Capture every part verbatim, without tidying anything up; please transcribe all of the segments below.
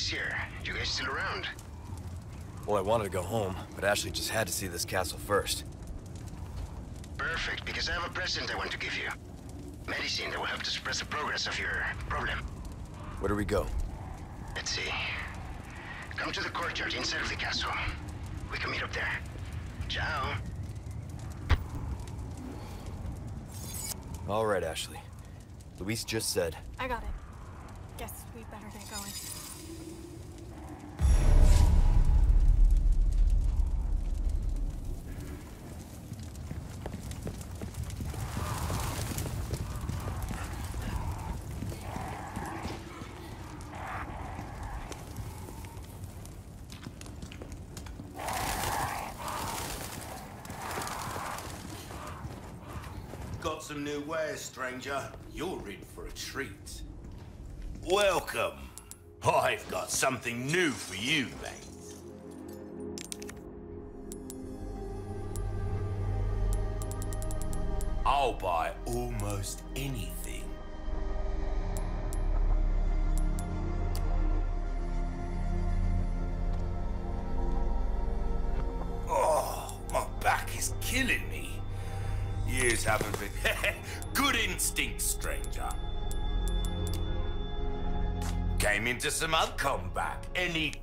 Luis here. You guys still around? Well, I wanted to go home, but Ashley just had to see this castle first. Perfect, because I have a present I want to give you. Medicine that will help to suppress the progress of your problem. Where do we go? Let's see. Come to the courtyard inside of the castle. We can meet up there. Ciao. All right, Ashley. Luis just said... I got it. Guess we better get going. Some new wares, stranger. You're in for a treat. Welcome. I've got something new for you, mate. I'll buy almost anything. Oh, my back is killing me. Years haven't been... Good instinct, stranger. Came into some other combat. Any...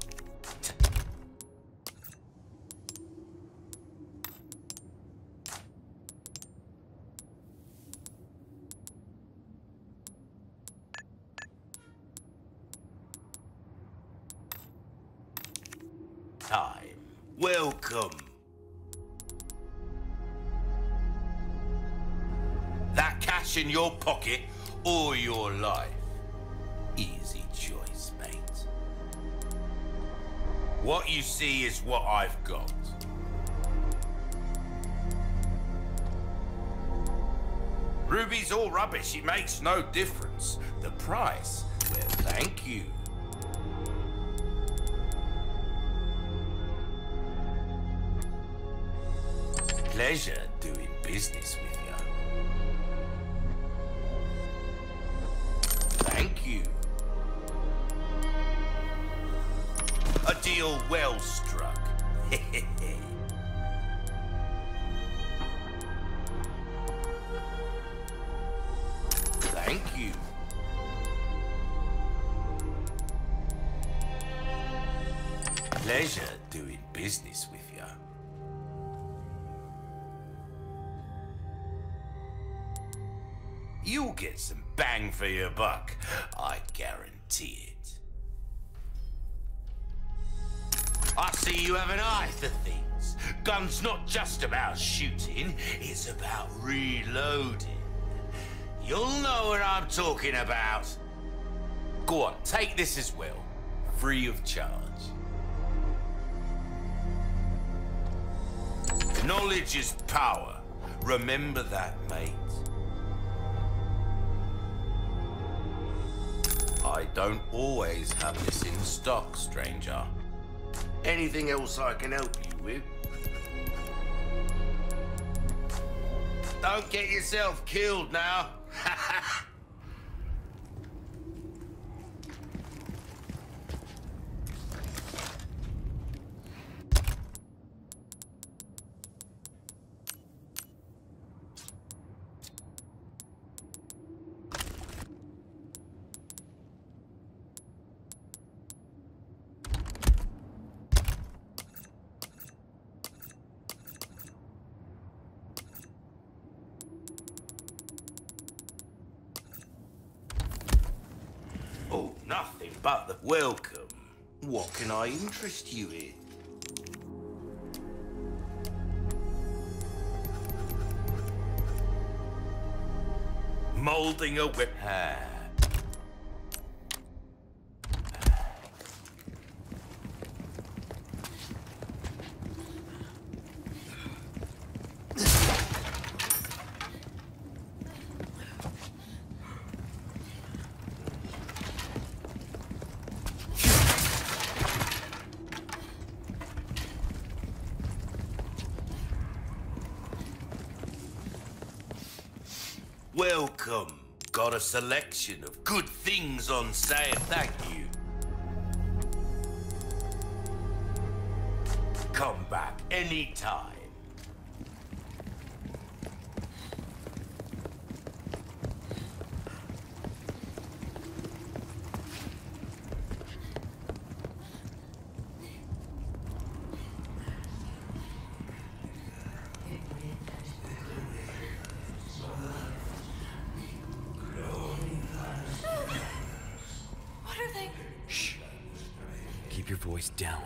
time. Welcome. In your pocket or your life. Easy choice, mate. What you see is what I've got. Ruby's all rubbish. It makes no difference. The price, well, thank you. Pleasure doing business with you. A deal well struck. Thank you. Pleasure doing business with you. You'll get some bang for your buck. I guarantee it. I see you have an eye for things. Gun's not just about shooting, it's about reloading. You'll know what I'm talking about. Go on, take this as well. Free of charge. Knowledge is power. Remember that, mate. I don't always have this in stock, stranger. Anything else I can help you with? Don't get yourself killed now. Nothing but the welcome. What can I interest you in? Molding a whip. Welcome. Got a selection of good things on sale. Thank you. anytime. Your voice down.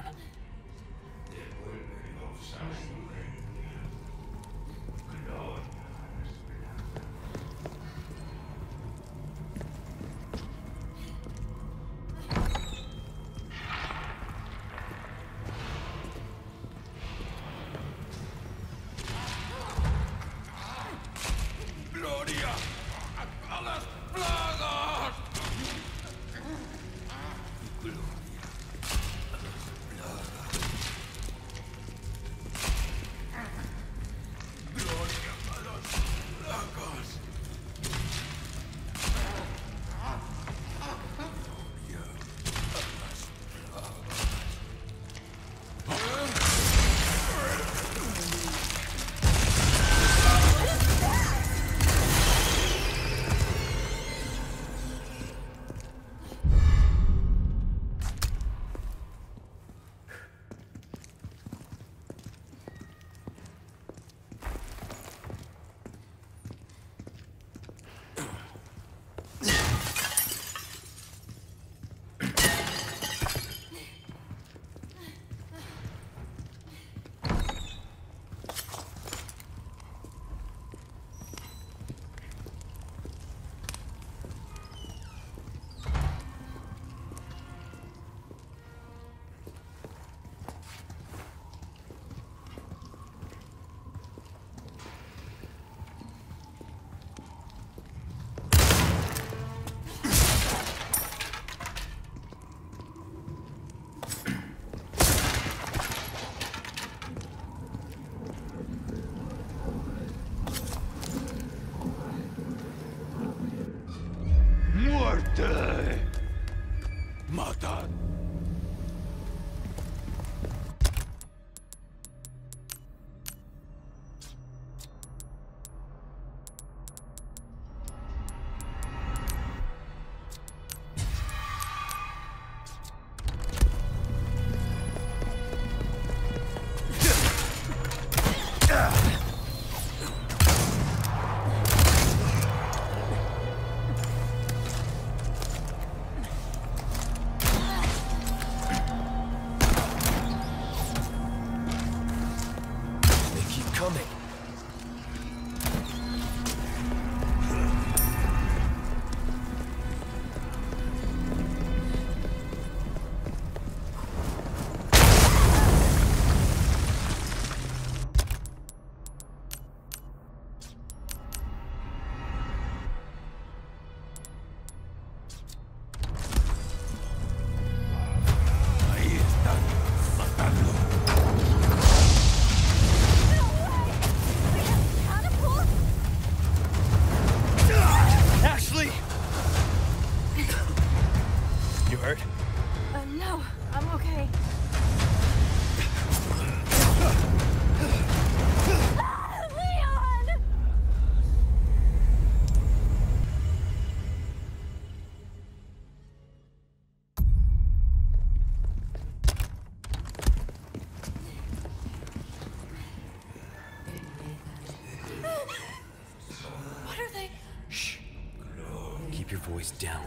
Down.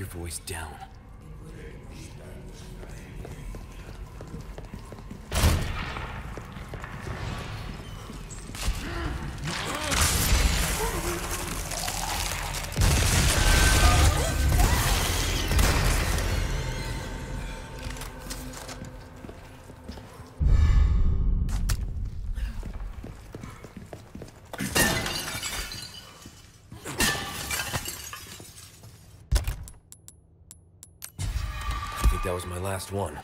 your voice down. That was my last one.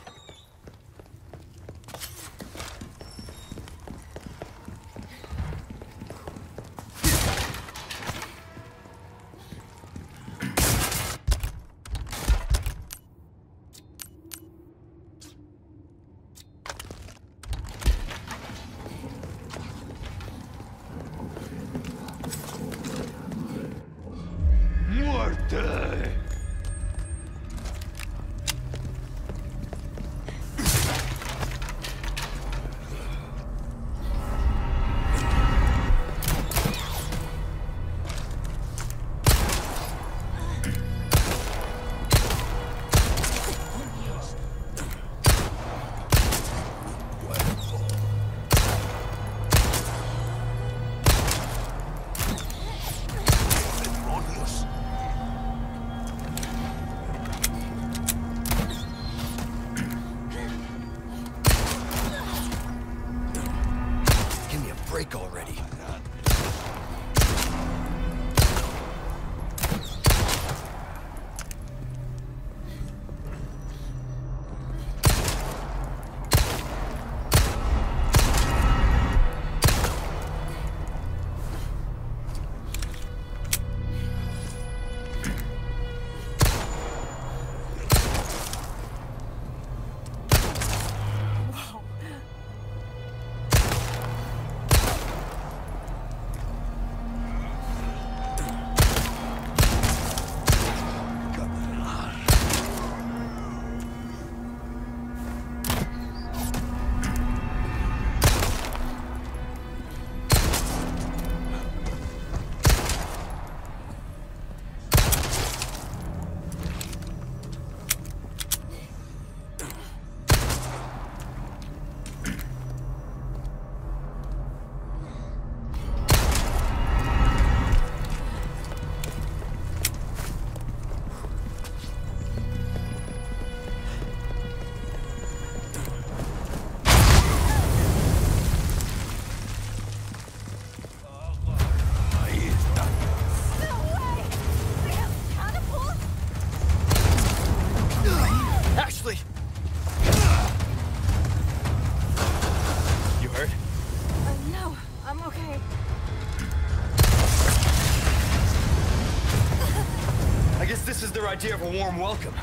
Idea of a warm welcome.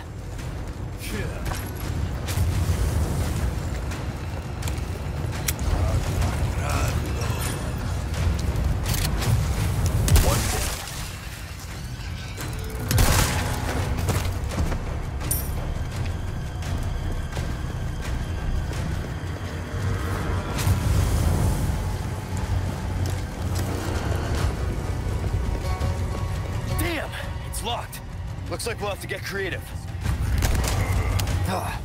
Damn, it's locked. Looks like we'll have to get creative. Ah.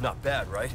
Not bad, right?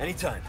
Anytime.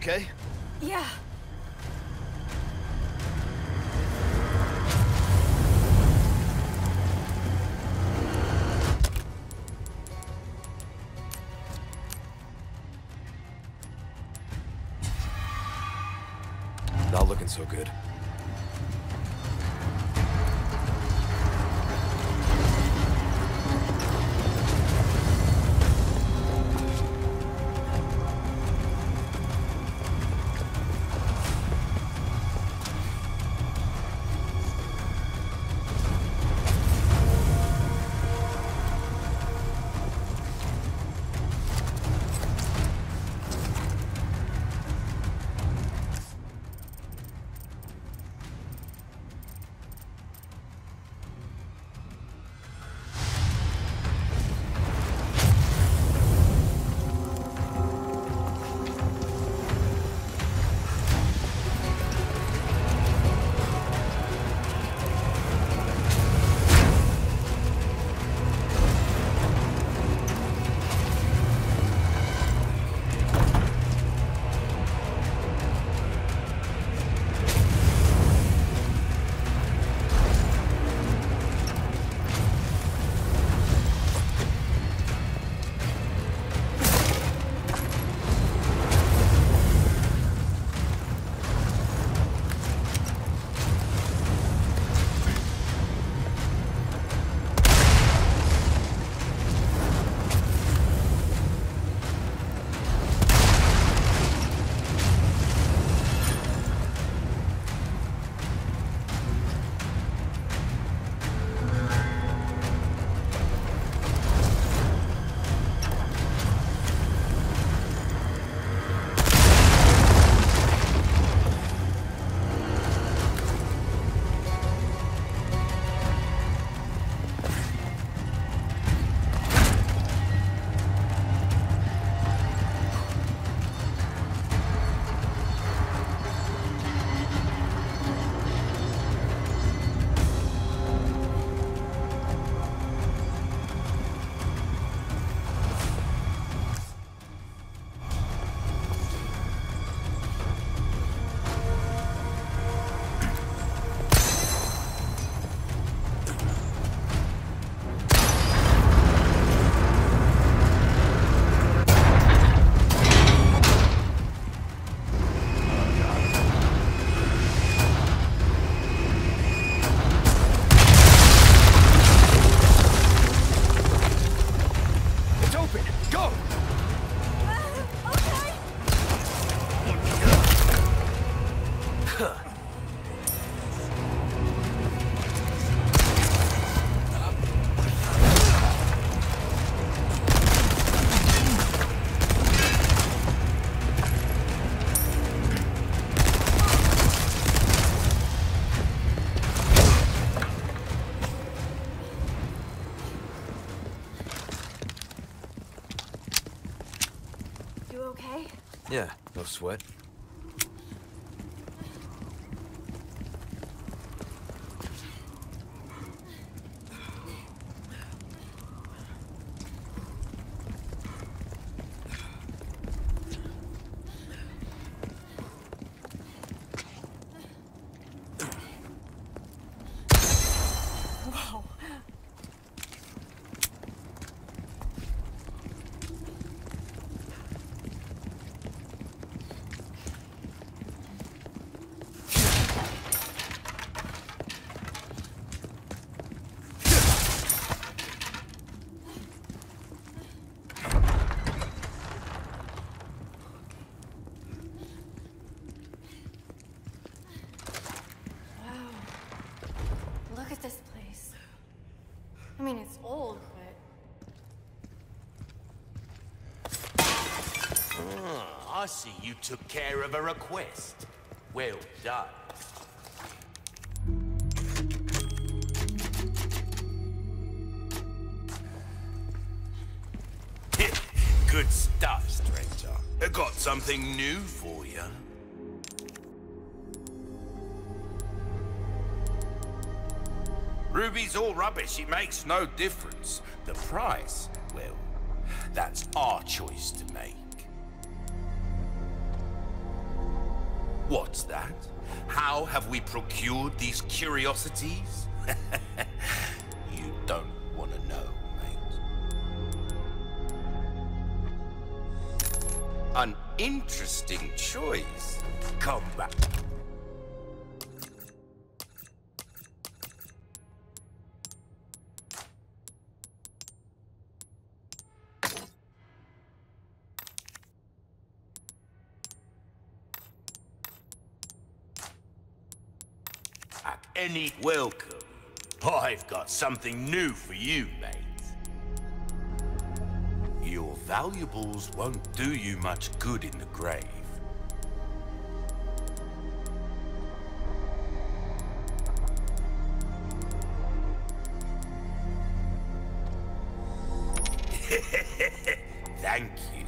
Okay? Yeah. Not looking so good. Yeah, no sweat. It's old, but Ah, I see you took care of a request. Well done. Good stuff, stranger. I got something new for you. Ruby's all rubbish. It makes no difference. The price, well, that's our choice to make. What's that? How have we procured these curiosities? You don't want to know, mate. An interesting choice. Come back. Any welcome. I've got something new for you, mate. Your valuables won't do you much good in the grave. Thank you.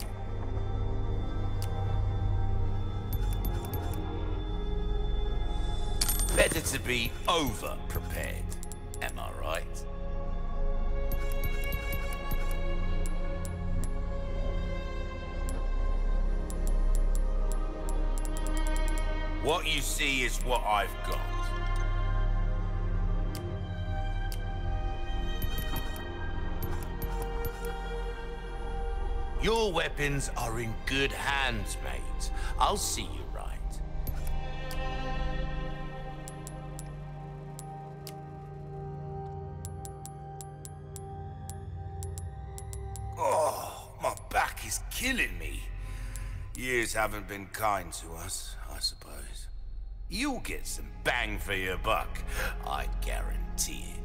Better to be over-prepared, am I right? What you see is what I've got. Your weapons are in good hands, mate. I'll see you. Killing me. Years haven't been kind to us, I suppose. You'll get some bang for your buck, I guarantee it.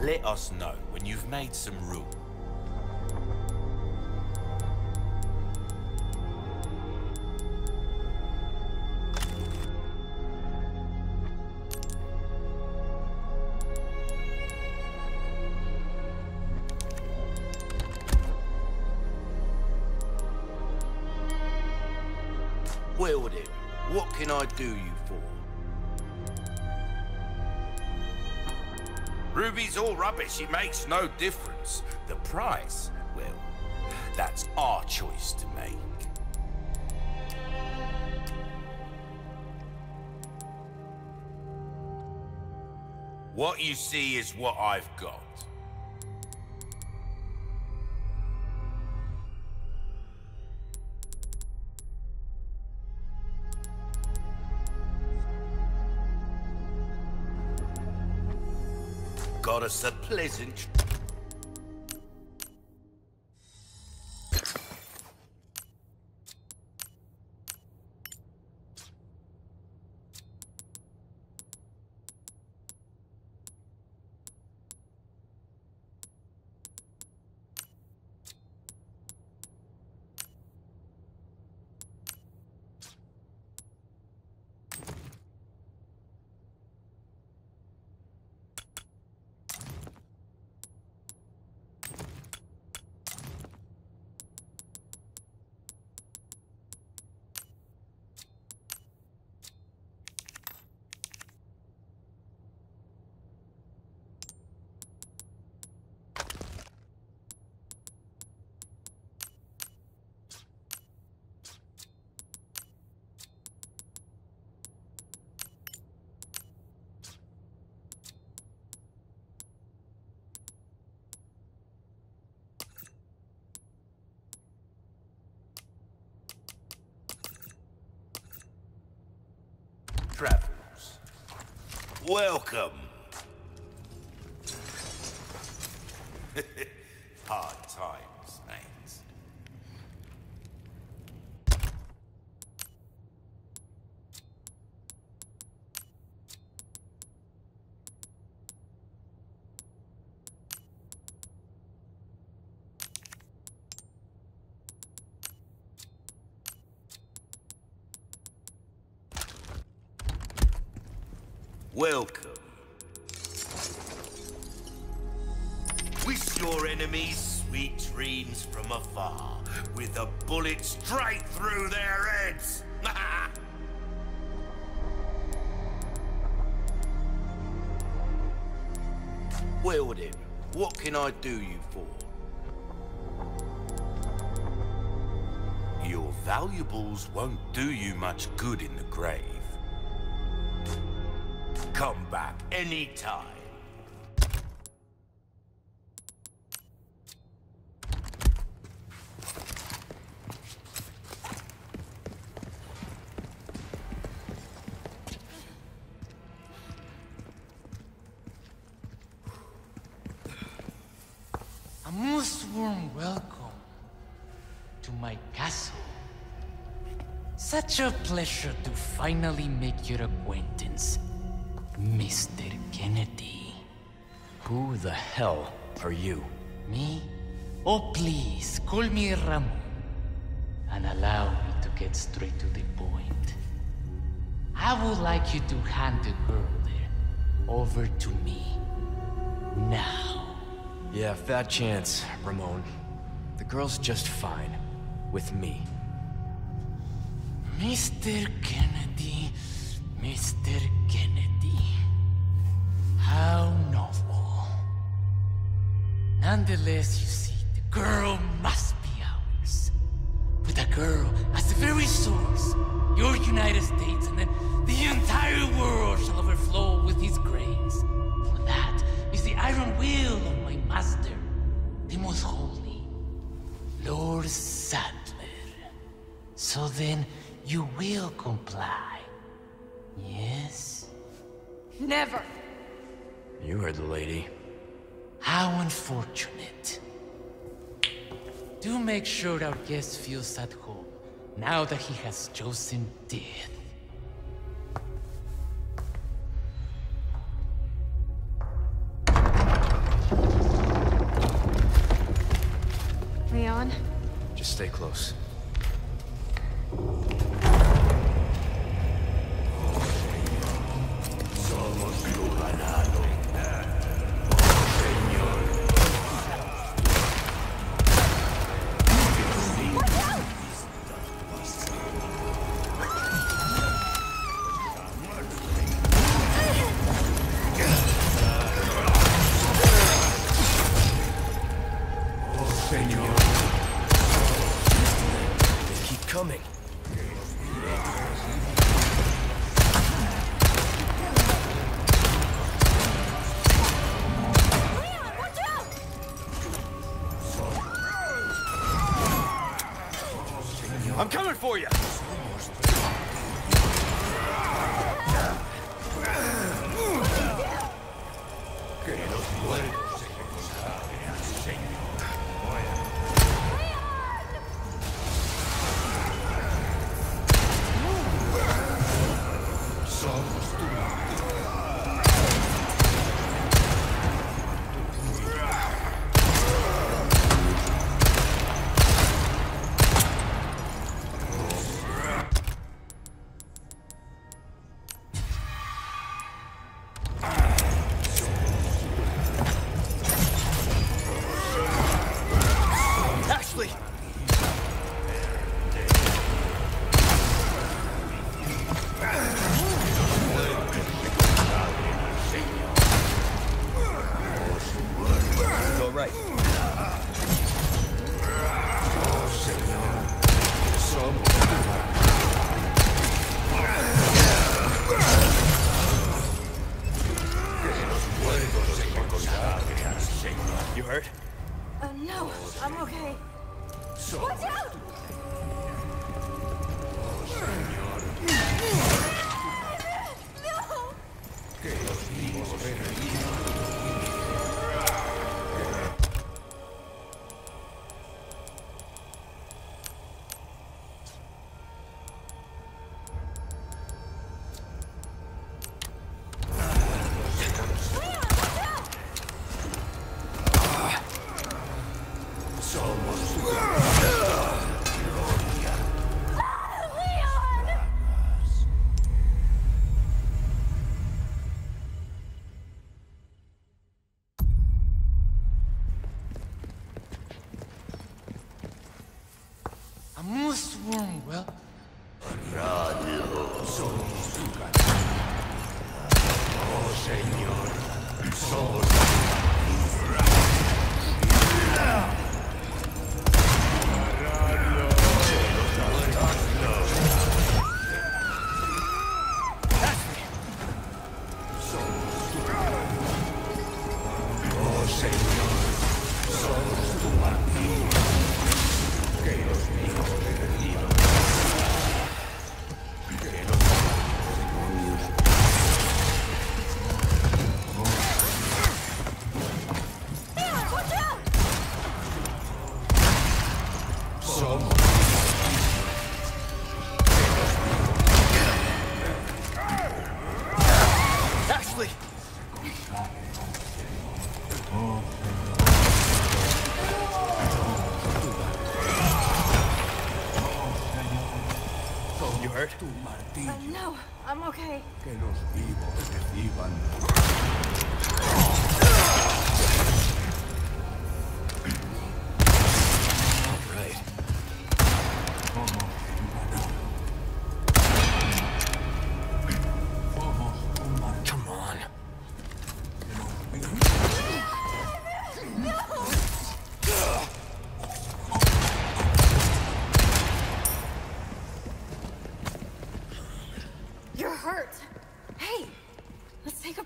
Let us know when you've made some room. Well then, what can I do you for? Ruby's all rubbish, it makes no difference. The price, well, that's our choice to make. What you see is what I've got. Got us a pleasant. Travels. Welcome. Hard times, mate. Welcome. Wish your enemies sweet dreams from afar, with a bullet straight through their heads. Well then, what can I do you for? Your valuables won't do you much good in the grave. Come back anytime. A most warm welcome to my castle. Such a pleasure to finally make your acquaintance, Mister Kennedy. Who the hell are you? Me? Oh, please, call me Ramon, and allow me to get straight to the point. I would like you to hand the girl there over to me, now. Yeah, fat chance, Ramon. The girl's just fine, with me. Mister Kennedy, Mister Kennedy. How novel. Nonetheless, you see, the girl must be ours. With a girl as the very source, your United States, and then the entire world shall overflow with his grace. For that is the iron will of my master, the most holy, Lord Sadler. So then, you will comply, yes? Never! You heard the lady. How unfortunate. Do make sure our guest feels at home, now that he has chosen death. Leon? Just stay close. I'm coming for you!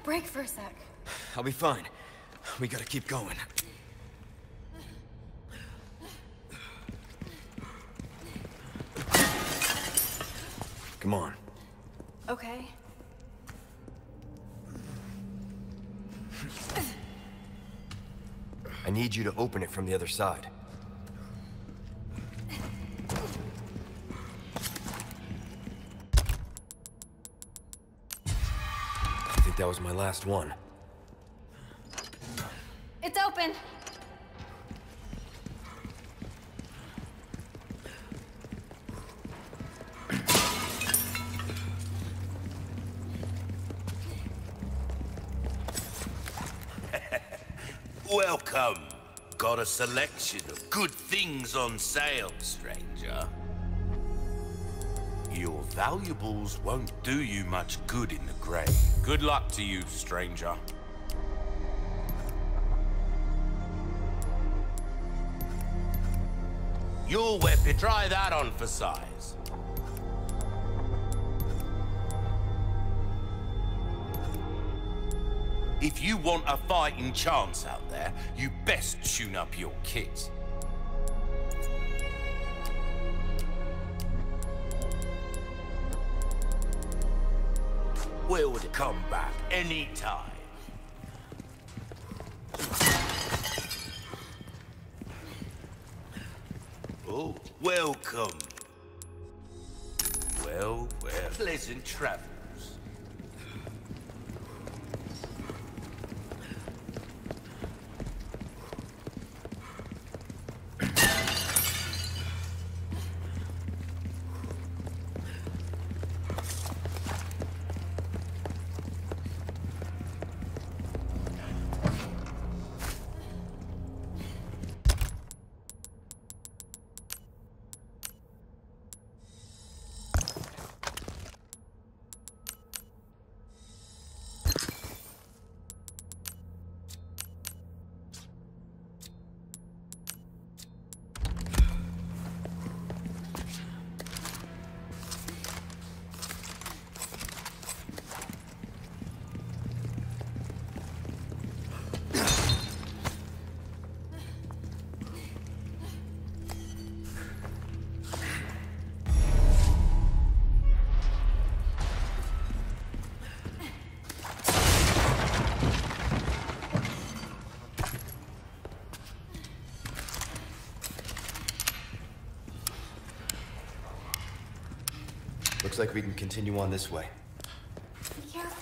Break for a sec. I'll be fine. We gotta keep going. Come on. Okay. I need you to open it from the other side. That was my last one. It's open. Welcome. Got a selection of good things on sale, stranger. Your valuables won't do you much good in the grave. Good luck to you, stranger. Your weapon, try that on for size. If you want a fighting chance out there, you best tune up your kit. We'll come back anytime. Oh, welcome. Well, well. Pleasant travels. Looks like we can continue on this way. Careful.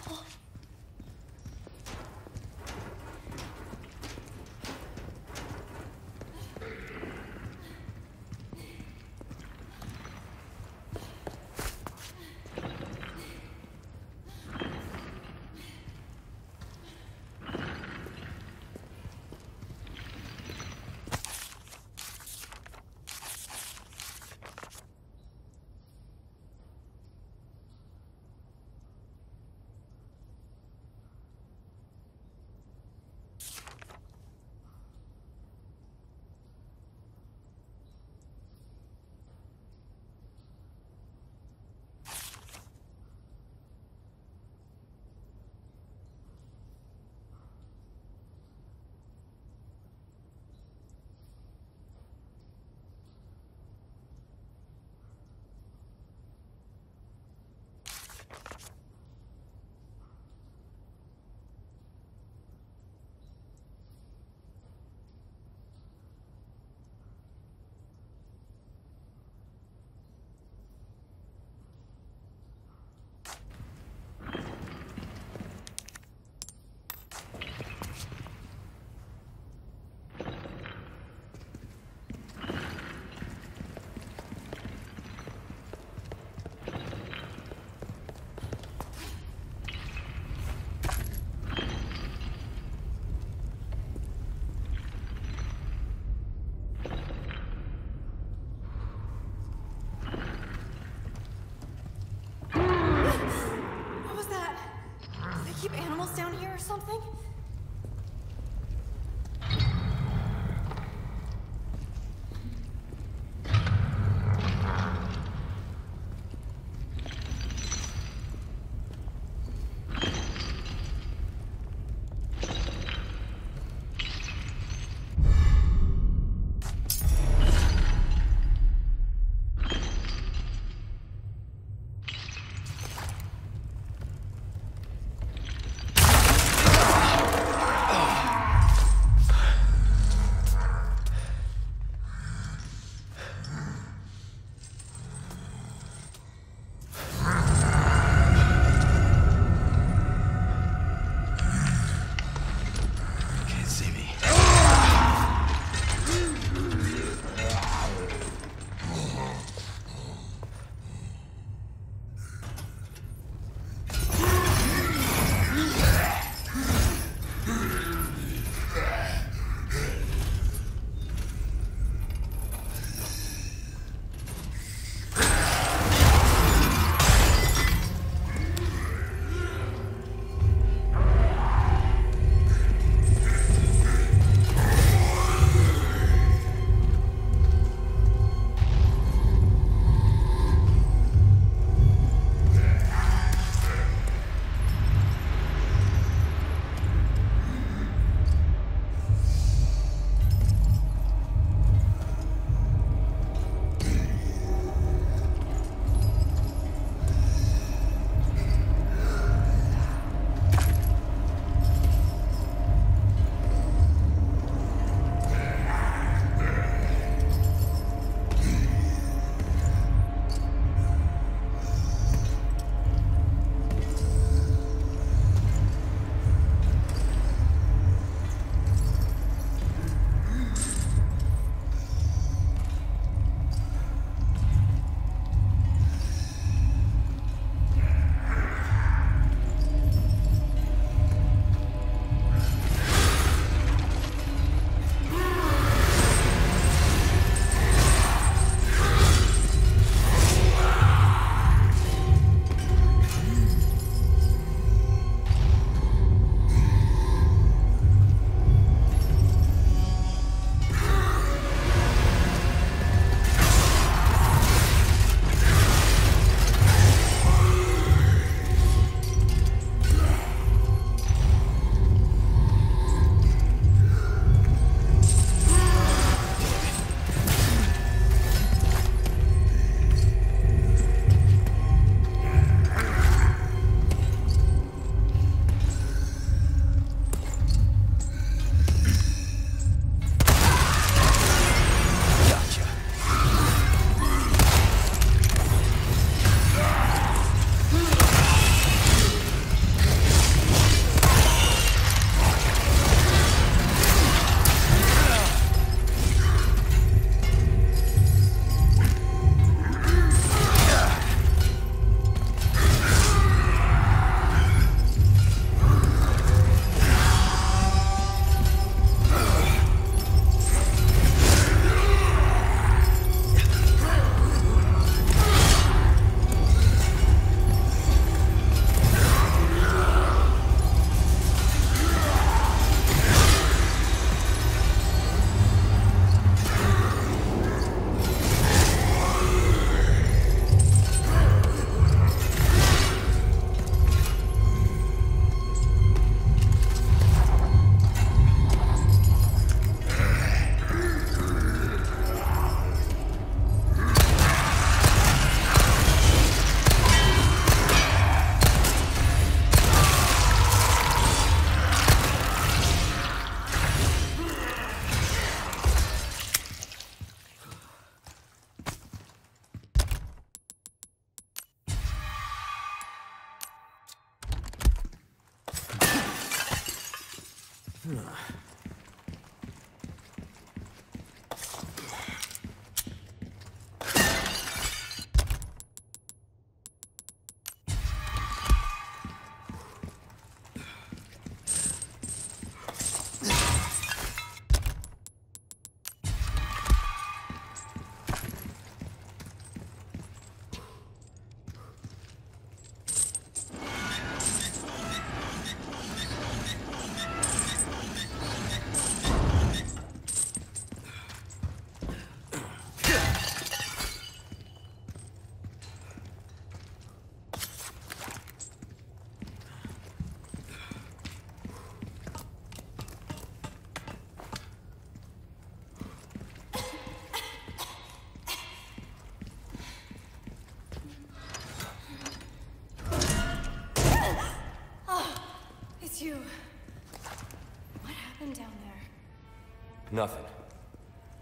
Nothing.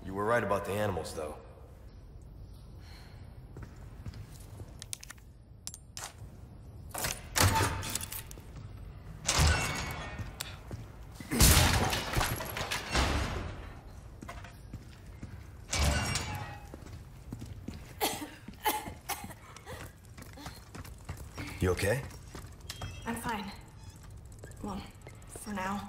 You were right about the animals, though. You okay? I'm fine. Well, for now.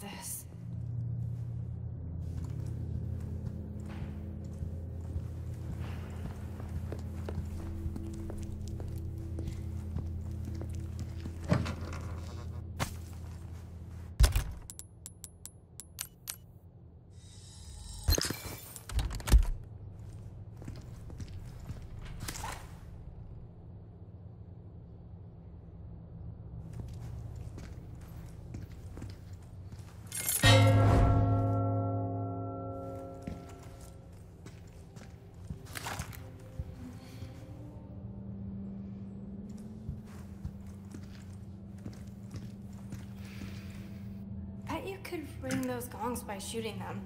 This. You could ring those gongs by shooting them.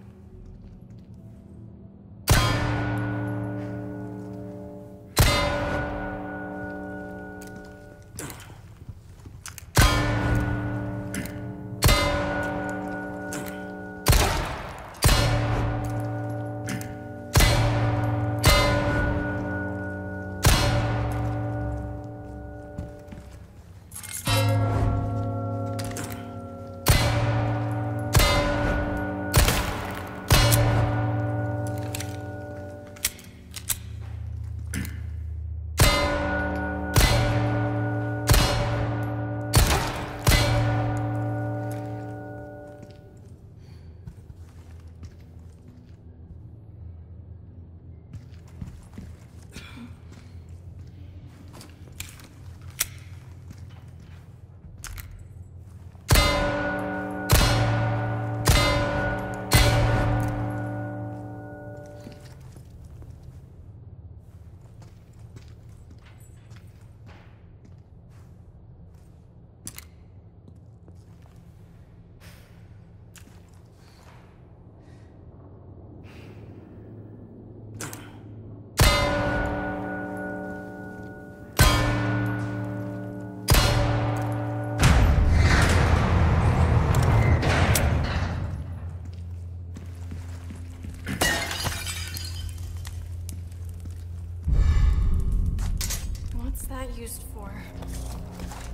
Used for?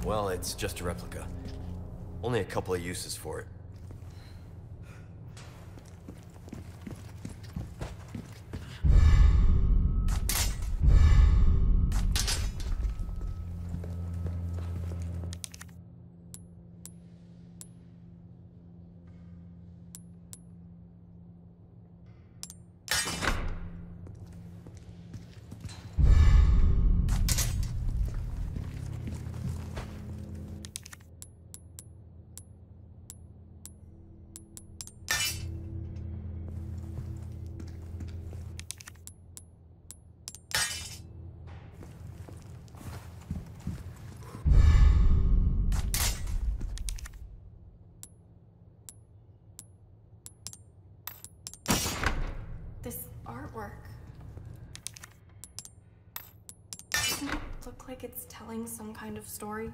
Well, it's just a replica. Only a couple of uses for it. look like it's telling some kind of story.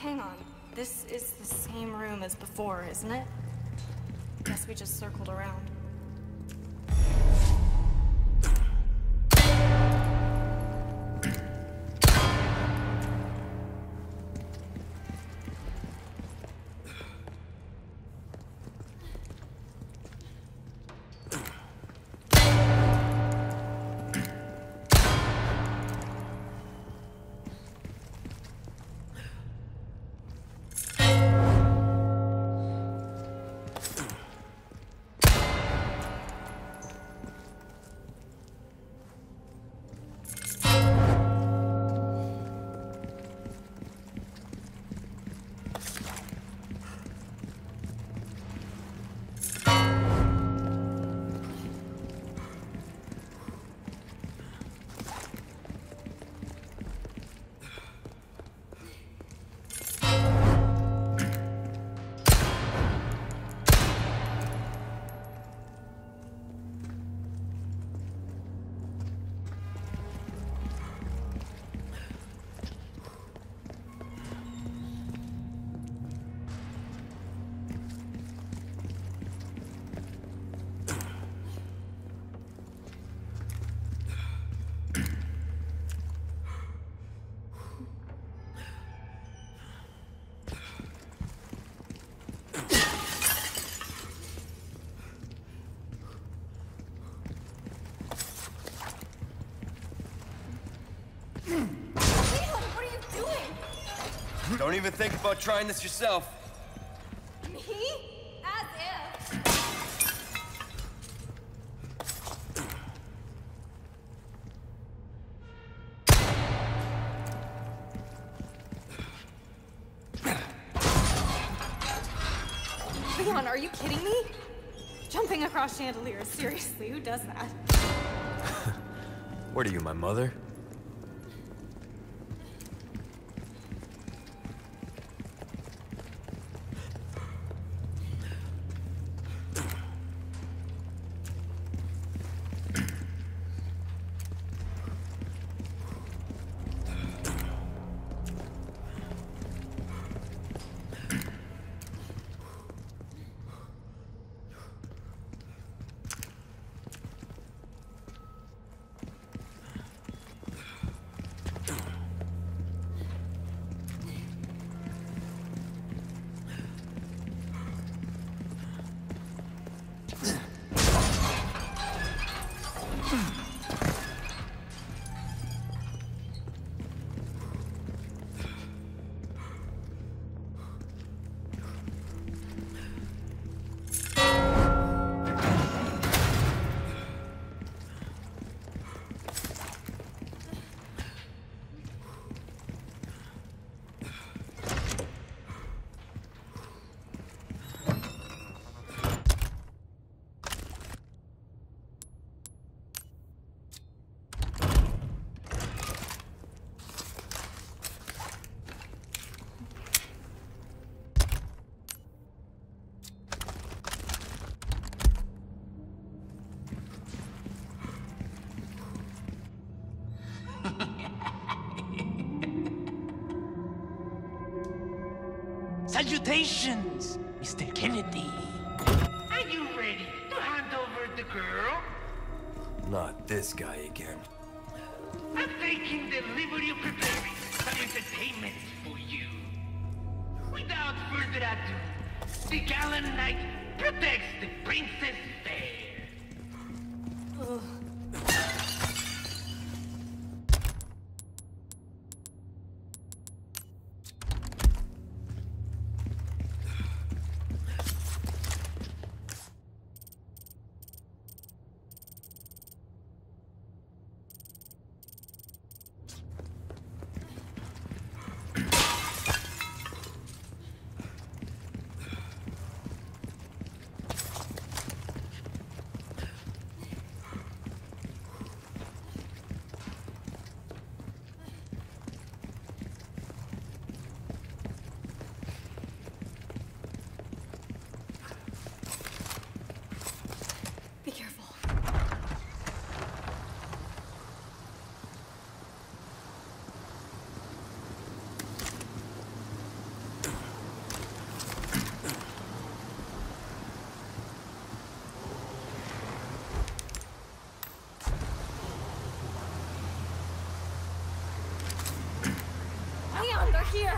Hang on, this is the same room as before, isn't it? Guess we just circled around. Don't even think about trying this yourself. Me? As if. Leon, are you kidding me? Jumping across chandeliers, seriously, who does that? What are you, my mother? Salutations, Mister Kennedy. Are you ready to hand over the girl? Not this guy again. I'm taking the liberty of preparing some entertainment for you. Without further ado, the gallant knight protects the princess fair. Ugh. Here.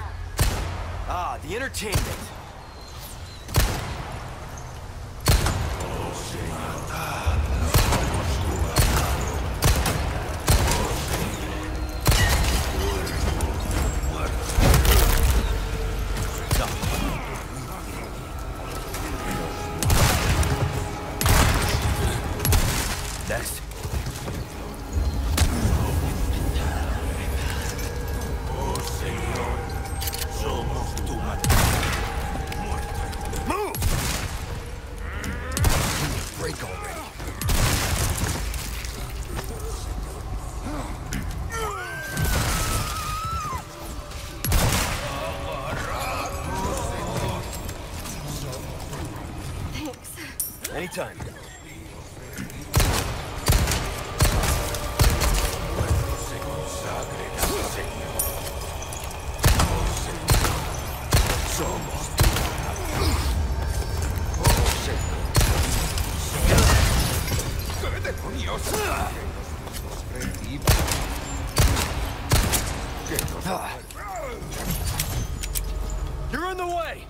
Ah, the entertainment. Next. Anytime. You're in the way!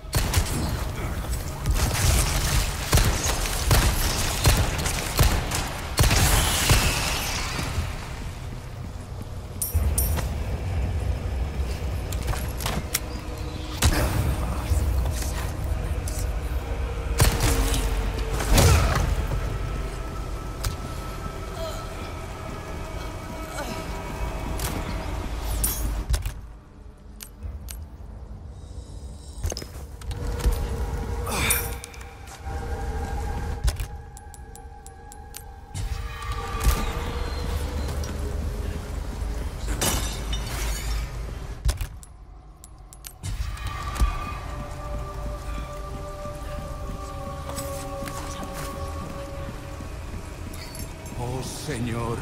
Señor,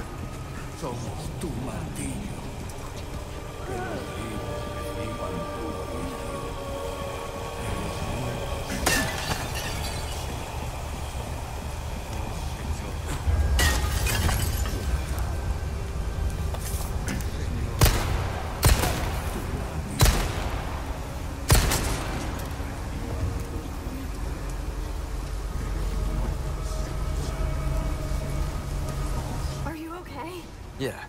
somos tu martillo. Que los vivos reciban tu juicio. Que los Yeah.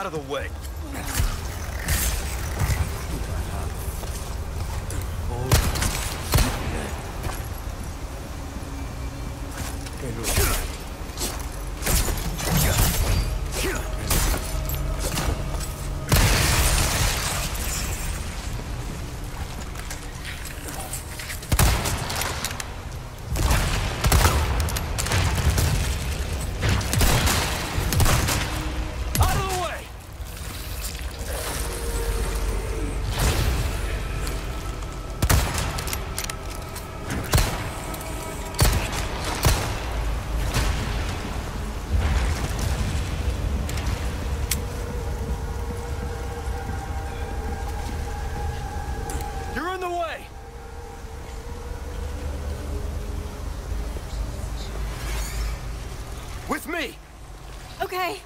out of the way. Okay.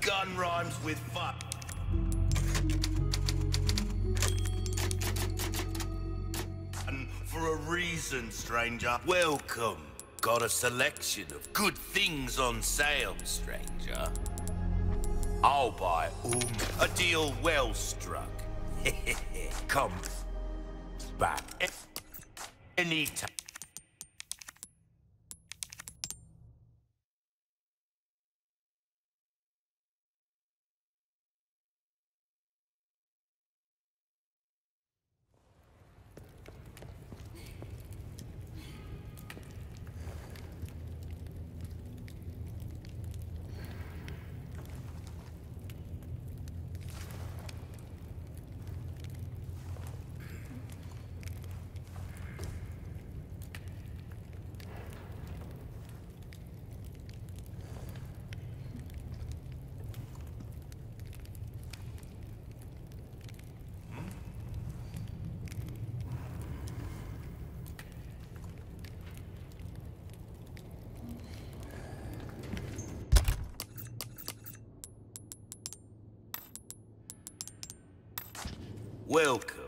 Gun rhymes with fuck. And for a reason, stranger. Welcome. Got a selection of good things on sale, stranger. I'll buy all. A deal well struck. Come back any time. Welcome.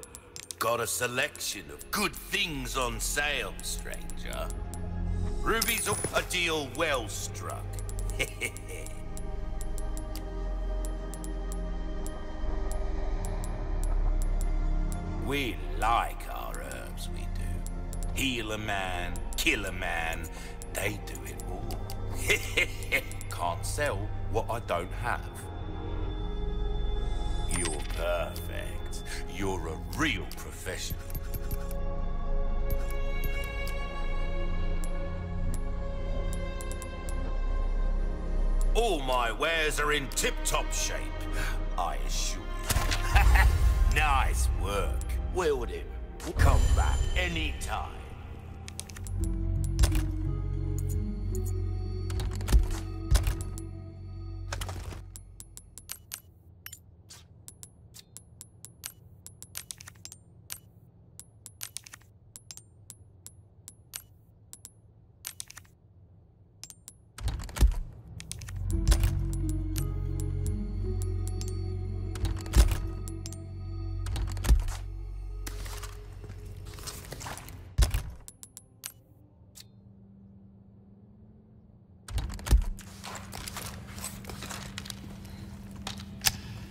Got a selection of good things on sale, stranger. Ruby's up, a deal well struck. We like our herbs, we do. Heal a man, kill a man, they do it all. Can't sell what I don't have. You're perfect. You're a real professional. All my wares are in tip-top shape, I assure you. Nice work. Wield him. Come back anytime.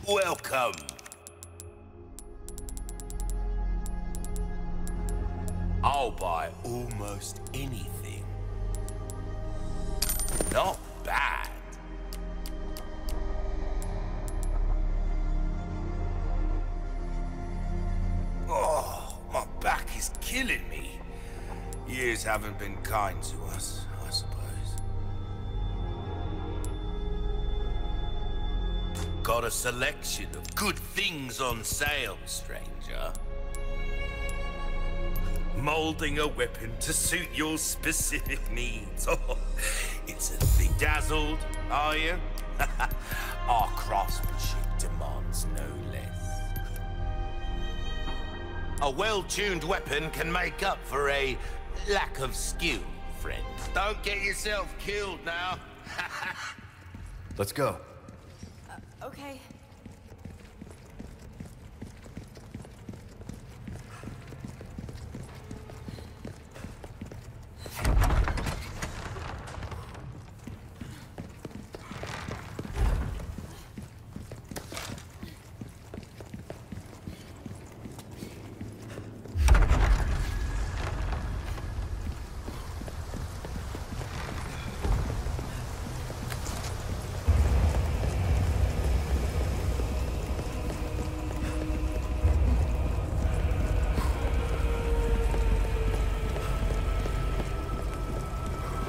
Welcome. I'll buy almost anything. Not bad. Oh, my back is killing me. Years haven't been kind to us, I suppose. Got a selection of good things on sale, stranger. Molding a weapon to suit your specific needs. Oh, it's a thing. Dazzled, are you? Our craftsmanship demands no less. A well-tuned weapon can make up for a lack of skill, friend. Don't get yourself killed now. Let's go. Okay.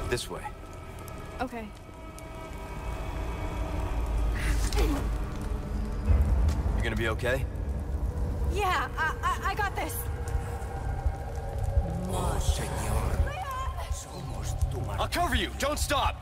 This way. Okay. You're gonna be okay? Yeah, I, I, I got this. Oh, señor. I'll cover you. Don't stop.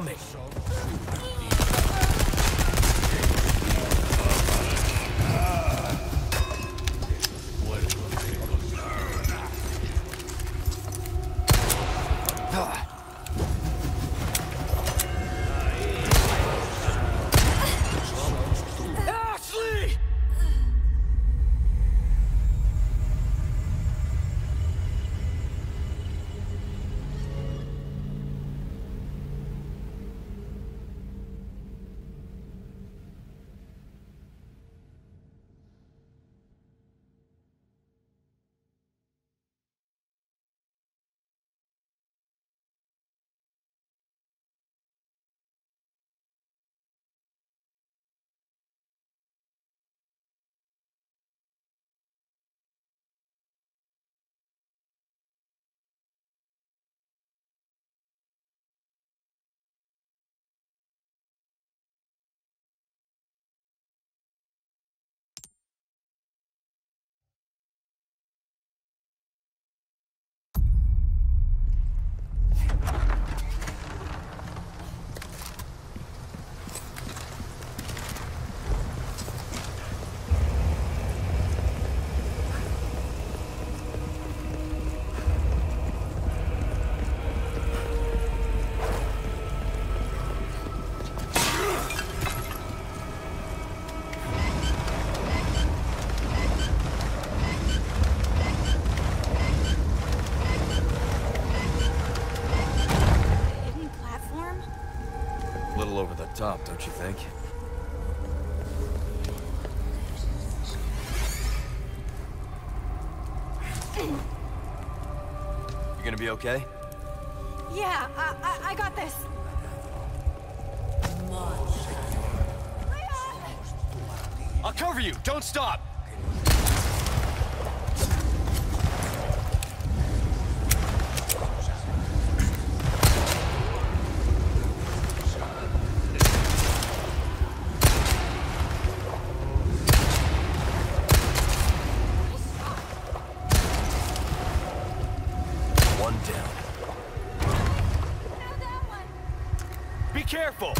coming. Top, don't you think? You're gonna be okay? Yeah, I, I, I got this. Come on. Leon! I'll cover you. Don't stop. Careful!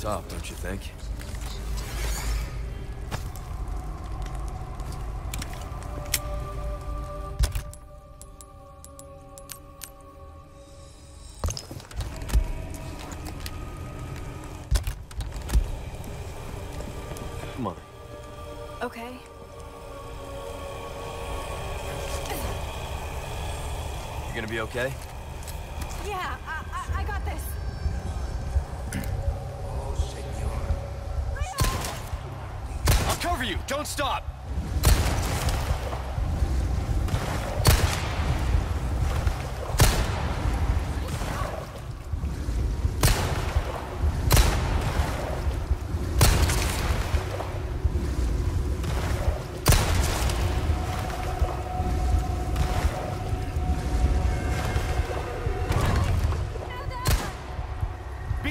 Top, don't you think? Mother. Okay. You're gonna be okay? Yeah, I, I, I got this. Cover you! Don't stop!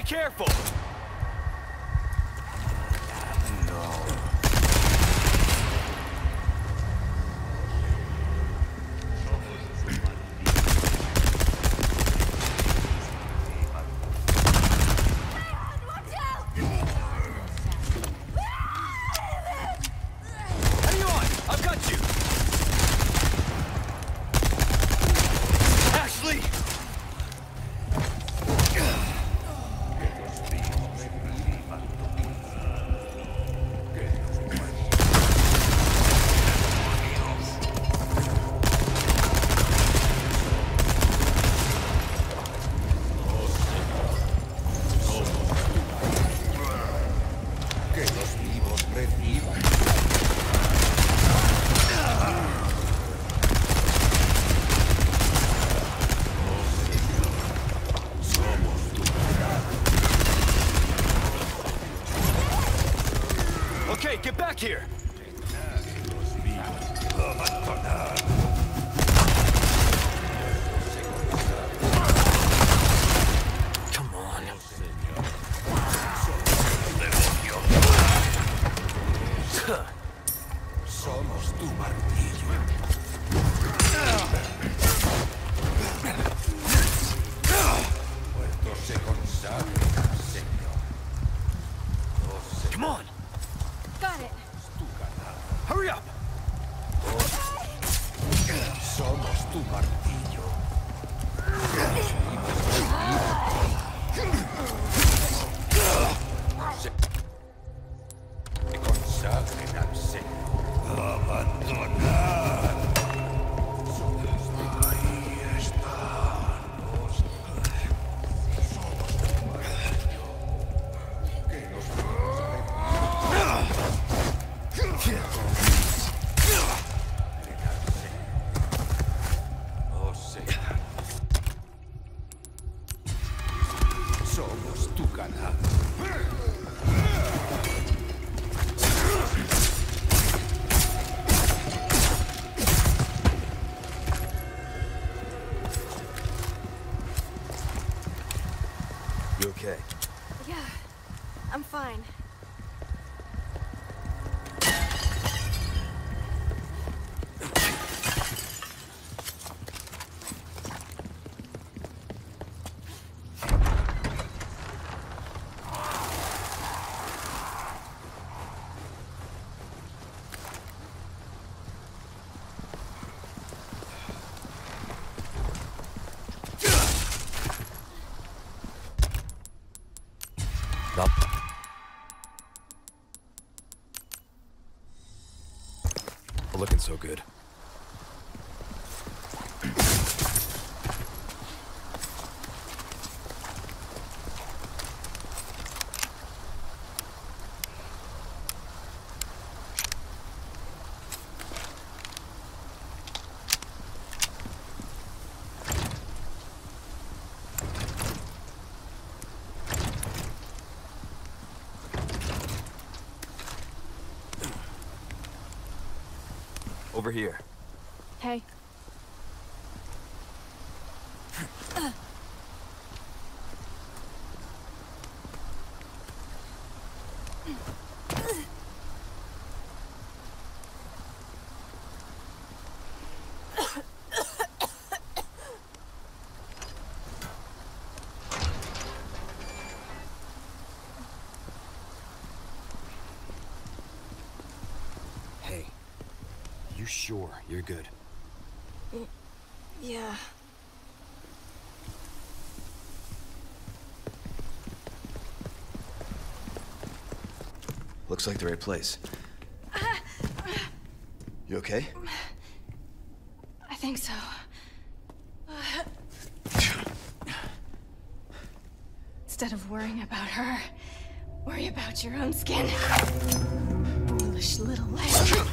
careful! Get back here! Come on. Somos tu martillo. Come on! Got it. Hurry up! Somos tu martillo. Se consagren al Señor. Abandonad. Ahí estamos. Somos tu martillo. Que nos... Somos tu ganado. You okay? Yeah, I'm fine. Looking so good. Over here. Hey. uh. Sure, you're good. Yeah. Looks like the right place. You okay? I think so. Instead of worrying about her, worry about your own skin. Foolish little leg.